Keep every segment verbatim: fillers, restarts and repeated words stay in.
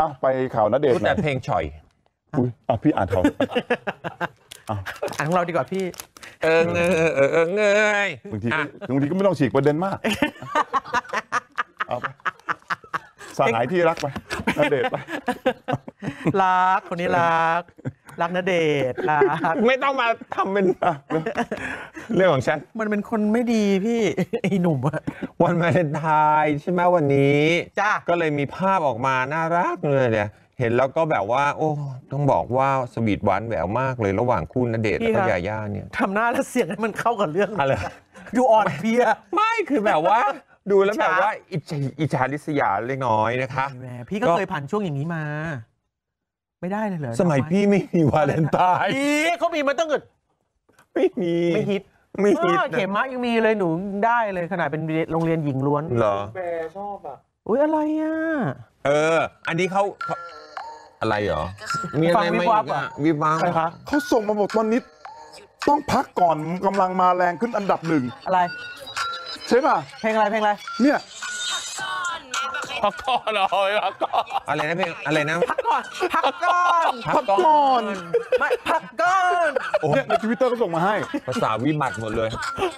อ่ะไปข่าวณเดชน์แต่เพลงฉ่อยอุ้ยอ่ะพี่อ่านเขาอ่านของเราดีกว่าพี่เออเงยเออเงยบางทีบางทีก็ไม่ต้องฉีกประเด็นมากสหายที่รักไปณเดชน์ไปรักคนนี้รักรักณเดชน์รักไม่ต้องมาทำเป็นเรื่องของฉันมันเป็นคนไม่ดีพี่ไอ้หนุ่มวันวาเลนไทน์ใช่ไหมวันนี้จ้าก็เลยมีภาพออกมาน่ารักเลยเนี่ยเห็นแล้วก็แบบว่าโอ้ต้องบอกว่าสวีทหวานแหววมากเลยระหว่างคู่ณเดชน์และยาย่าเนี่ยทำหน้าและเสียงให้มันเข้ากับเรื่องอะไรดูอ่อนเพลียไม่คือแบบว่าดูแล้วแบบว่าอิจฉาริษยาเล็กน้อยนะคะพี่ก็เคยผ่านช่วงอย่างนี้มาไม่ได้เลยเหรอสมัยพี่ไม่มีวาเลนไทน์เขามีมาตั้งแต่ไม่มีไม่ฮิตไม่ฮิตเขมะยังมีเลยหนูได้เลยขนาดเป็นโรงเรียนหญิงล้วนเหรอแปรชอบอ่ะอุ้ยอะไรอ่ะเอออันนี้เขาอะไรเหรอมีอะไรไม่ว่าวิบากนะคะเขาส่งมาบอกตอนนี้ต้องพักก่อนกำลังมาแรงขึ้นอันดับหนึ่งอะไรใช่ป่ะเพลงอะไรเพลงอะไรเนี่ยพักก่อนเหรอพักก่อนอะไรนะเพลงอะไรนะพักก่อนพักก่อนพักก่อนไม่พักก่อนเนี่ยในทวิตเตอร์ก็ส่งมาให้ภาษาวิบัติหมดเลย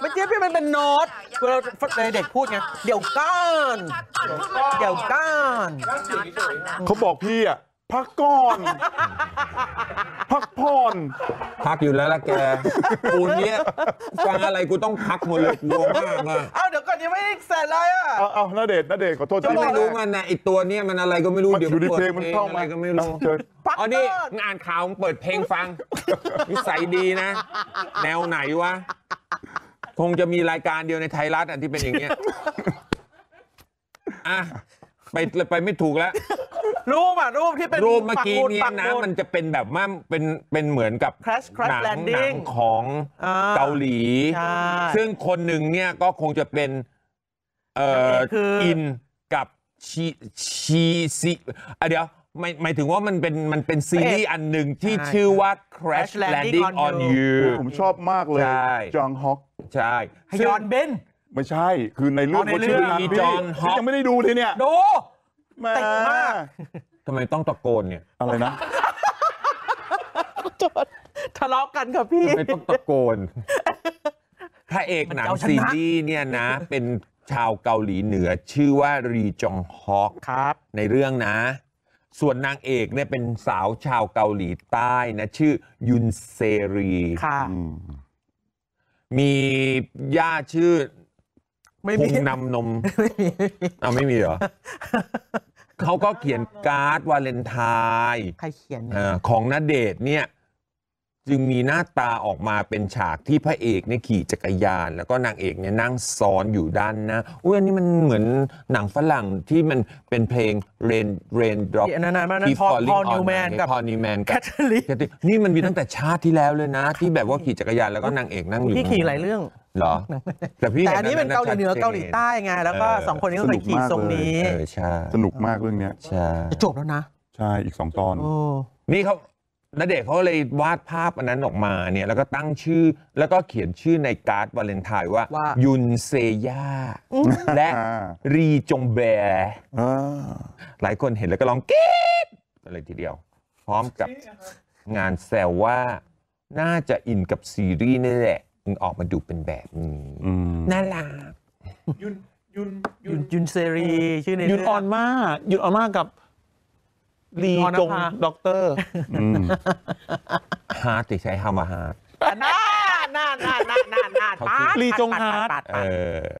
ไม่ใช่พี่มันเป็นโน้ตเวลาเด็กพูดไงเดี๋ยวก่อนเดี๋ยวก่อนเขาบอกพี่อ่ะพักก่อนพักผ่อนพักอยู่แล้วล่ะแกกูเนี้ยฟังอะไรกูต้องพักหมดเลยงงมากเลยเอ้าเดี๋ยวก่อนยังไม่ได้เสร็จเลยอ่ะเอาเอาณเดชน์ณเดชน์ขอโทษที่ไม่รู้มันนะไอตัวเนี้ยมันอะไรก็ไม่รู้เดี๋ยวดูดิเพลงมันเข้ามาก็ไม่รู้อ๋อนี่งานข่าวเปิดเพลงฟังนิสัยดีนะแนวไหนวะคงจะมีรายการเดียวในไทยรัฐอันที่เป็นอย่างเงี้ยอ่ะไปไปไม่ถูกแล้วรูปอะรูปที่เป็นรูปเมื่อกี้นี้นะมันจะเป็นแบบว่าเป็นเป็นเหมือนกับ Crash Landing ของเกาหลีซึ่งคนหนึ่งเนี่ยก็คงจะเป็นเอ่ออินกับชีชีซีอ่ะเดี๋ยวหมายหมายถึงว่ามันเป็นมันเป็นซีรีส์อันหนึ่งที่ชื่อว่า Crash Landing on You ผมชอบมากเลยจองฮอกใช่ยอนเบนไม่ใช่คือในเรื่องของชื่อนั้นพี่ยังไม่ได้ดูเลยเนี่ยดูเต็มมากทำไมต้องตะโกนเนี่ยอะไรนะทะเลาะกันค่ะพี่ทำไมต้องตะโกนพระเอกหนังซีรีส์เนี่ยนะเป็นชาวเกาหลีเหนือชื่อว่ารีจองฮอกครับในเรื่องนะส่วนนางเอกเนี่ยเป็นสาวชาวเกาหลีใต้นะชื่อยุนเซรีมีย่าชื่อพุงนำนมเอาไม่มีเหรอเขาก็เขียนการ์ดวาเลนไทน์ใครเขียนของณเดชน์เนี่ยจึงมีหน้าตาออกมาเป็นฉากที่พระเอกเนี่ยขี่จักรยานแล้วก็นางเอกเนี่ยนั่งซ้อนอยู่ด้านหน้าอุ้ยอันนี้มันเหมือนหนังฝรั่งที่มันเป็นเพลง Rain Rain Drop ที่พอลนิวแมนกับพอลนิวแมนกับแคทลีนนี่มันมีตั้งแต่ชาติที่แล้วเลยนะที่แบบว่าขี่จักรยานแล้วก็นางเอกนั่งอยู่พี่ขี่หลายเรื่องเหรอแต่พี่แต่อันนี้เป็นเกาหลีเหนือเกาหลีใต้ไงแล้วก็สองคนนี้ก็ไปขี่ทรงนี้สนุกมากเรื่องเนี้ยจบแล้วนะใช่อีกสองตอนนี่เขาณเดชน์เขาเลยวาดภาพอันนั้นออกมาเนี่ยแล้วก็ตั้งชื่อแล้วก็เขียนชื่อในการ์ดวาเลนไทน์ว่ายุนเซย่าและรีจงแบร์หลายคนเห็นแล้วก็ร้องกรี๊ดอะไรทีเดียวพร้อมกับงานแซวว่าน่าจะอินกับซีรีส์นี่แหละมึงออกมาดูเป็นแบบนี้น่ารักยุนยุนยุนเซรีชื่อในยุนอ่อนมากยุนอ่อนมากกับรีจงด็อกเตอร์ฮาร์ดติใช้ฮามาฮาร์ดน่าน่าน่าน่าน่าน่ารีจงฮาร์ด